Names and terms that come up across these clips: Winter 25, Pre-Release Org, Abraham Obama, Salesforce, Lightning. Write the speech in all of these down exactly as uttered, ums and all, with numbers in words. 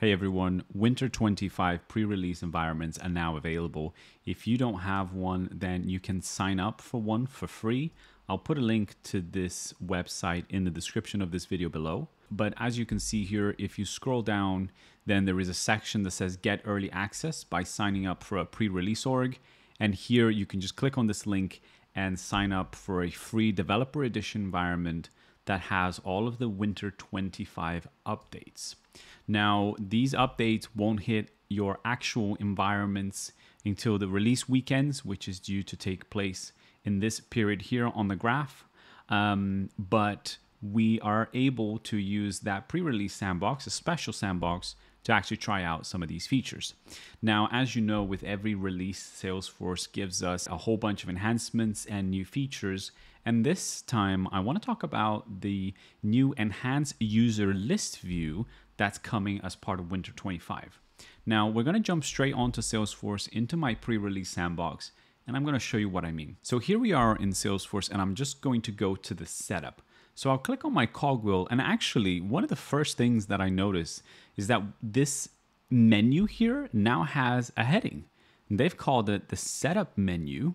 Hey everyone, Winter twenty-five pre-release environments are now available. If you don't have one, then you can sign up for one for free. I'll put a link to this website in the description of this video below. But as you can see here, if you scroll down, then there is a section that says get early access by signing up for a pre-release org. And here you can just click on this link and sign up for a free developer edition environment that has all of the Winter twenty-five updates. Now, these updates won't hit your actual environments until the release weekends, which is due to take place in this period here on the graph. Um, but we are able to use that pre-release sandbox, a special sandbox, to actually try out some of these features. Now, as you know, with every release, Salesforce gives us a whole bunch of enhancements and new features. And this time I want to talk about the new enhanced user list view that's coming as part of Winter twenty-five. Now we're going to jump straight onto Salesforce into my pre-release sandbox, and I'm going to show you what I mean. So here we are in Salesforce, and I'm just going to go to the setup. So I'll click on my cogwheel, and actually one of the first things that I notice is that this menu here now has a heading. They've called it the setup menu.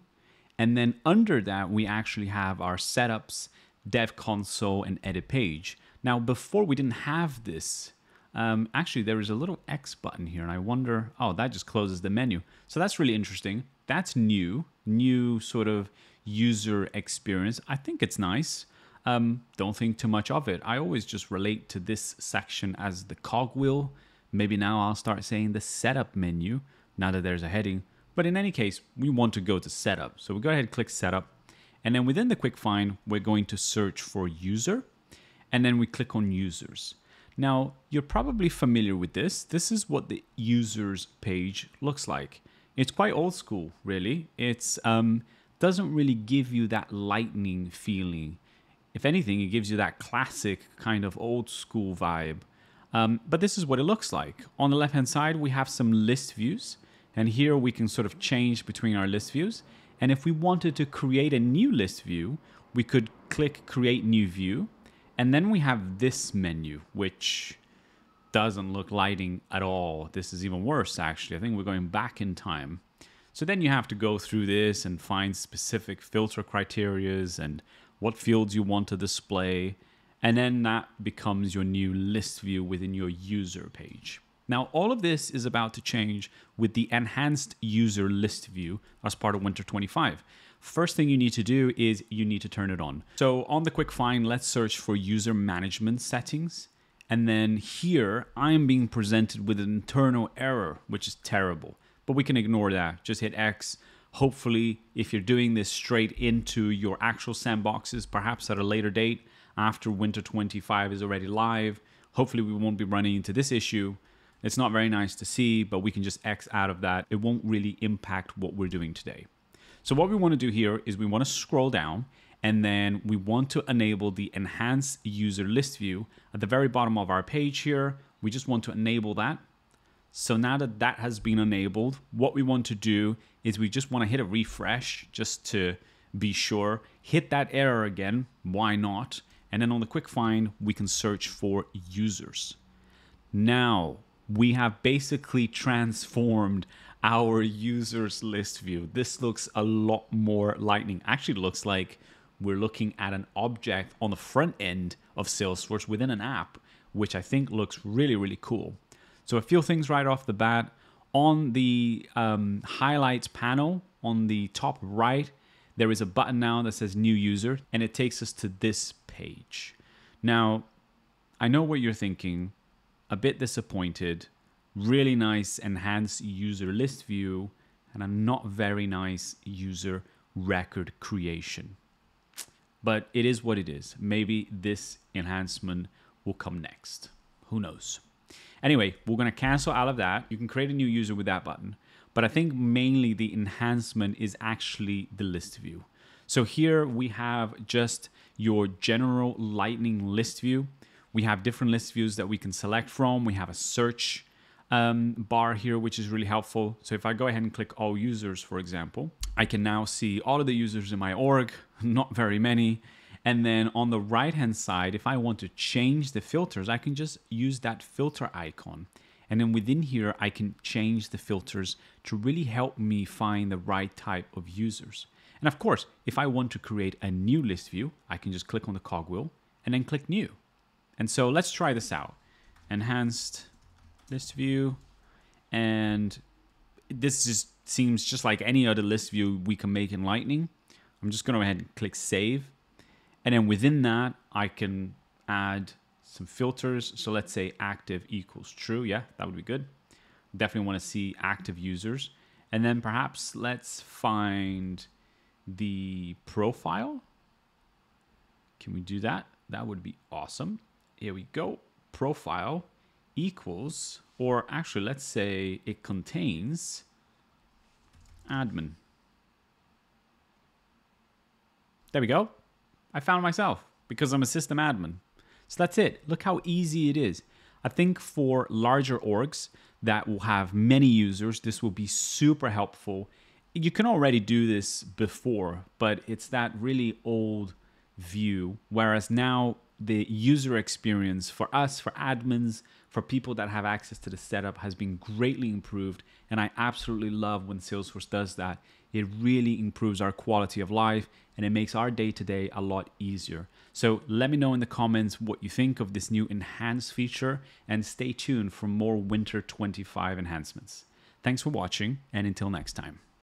And then under that, we actually have our setups, dev console, and edit page. Now, before we didn't have this, um, actually there is a little X button here, and I wonder, oh, that just closes the menu. So that's really interesting. That's new, new sort of user experience. I think it's nice. Um, don't think too much of it. I always just relate to this section as the cogwheel. Maybe now I'll start saying the setup menu now that there's a heading. But in any case, we want to go to setup. So we go ahead and click setup. And then within the quick find, we're going to search for user. And then we click on users. Now, you're probably familiar with this. This is what the users page looks like. It's quite old school, really. It's um, doesn't really give you that lightning feeling. If anything, it gives you that classic kind of old school vibe. Um, but this is what it looks like. On the left-hand side, we have some list views. And here we can sort of change between our list views. And if we wanted to create a new list view, we could click create new view. And then we have this menu, which doesn't look lighting at all. This is even worse, actually. I think we're going back in time. So then you have to go through this and find specific filter criterias and what fields you want to display. And then that becomes your new list view within your user page. Now, all of this is about to change with the enhanced user list view as part of Winter twenty-five. First thing you need to do is you need to turn it on. So on the quick find, let's search for user management settings. And then here I'm being presented with an internal error, which is terrible, but we can ignore that. Just hit X. Hopefully, if you're doing this straight into your actual sandboxes, perhaps at a later date after Winter twenty-five is already live, hopefully we won't be running into this issue. It's not very nice to see, but we can just X out of that. It won't really impact what we're doing today. So what we want to do here is we want to scroll down, and then we want to enable the enhanced user list view at the very bottom of our page here. We just want to enable that. So now that that has been enabled, what we want to do is we just want to hit a refresh just to be sure, hit that error again. Why not? And then on the quick find, we can search for users. Now, we have basically transformed our users list view. This looks a lot more lightning. Actually, looks like we're looking at an object on the front end of Salesforce within an app, which I think looks really, really cool. So a few things right off the bat. On the um, highlights panel on the top right, there is a button now that says new user, and it takes us to this page. Now, I know what you're thinking. A bit disappointed, really nice enhanced user list view, and a not very nice user record creation. But it is what it is. Maybe this enhancement will come next. Who knows? Anyway, we're going to cancel out of that. You can create a new user with that button. But I think mainly the enhancement is actually the list view. So here we have just your general Lightning list view. We have different list views that we can select from. We have a search um, bar here, which is really helpful. So if I go ahead and click all users, for example, I can now see all of the users in my org, not very many. And then on the right-hand side, if I want to change the filters, I can just use that filter icon. And then within here, I can change the filters to really help me find the right type of users. And of course, if I want to create a new list view, I can just click on the cogwheel and then click new. And so let's try this out. Enhanced list view. And this just seems just like any other list view we can make in Lightning. I'm just going to go ahead and click save. And then within that, I can add some filters. So let's say active equals true. Yeah, that would be good. Definitely want to see active users. And then perhaps let's find the profile. Can we do that? That would be awesome. Here we go. Profile equals, or actually let's say it contains admin. There we go. I found myself because I'm a system admin. So that's it. Look how easy it is. I think for larger orgs that will have many users, this will be super helpful. You can already do this before, but it's that really old view. Whereas now the user experience for us, for admins, for people that have access to the setup has been greatly improved. And I absolutely love when Salesforce does that. It really improves our quality of life and it makes our day-to-day a lot easier. So let me know in the comments what you think of this new enhanced feature and stay tuned for more Winter twenty-five enhancements. Thanks for watching and until next time.